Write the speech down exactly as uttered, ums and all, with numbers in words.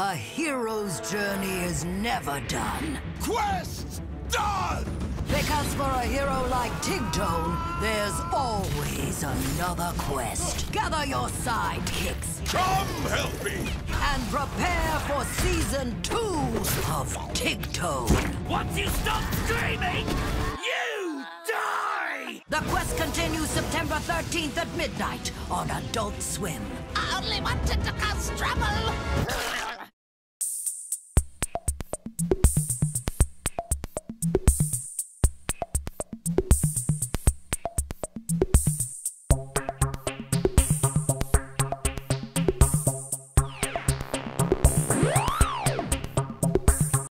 A hero's journey is never done. Quest done! Because for a hero like Tigtone, there's always another quest. Gather your sidekicks. Come help me! And prepare for season two of Tigtone. Once you stop screaming, you die! The quest continues September thirteenth at midnight on Adult Swim. I only wanted to cause trouble!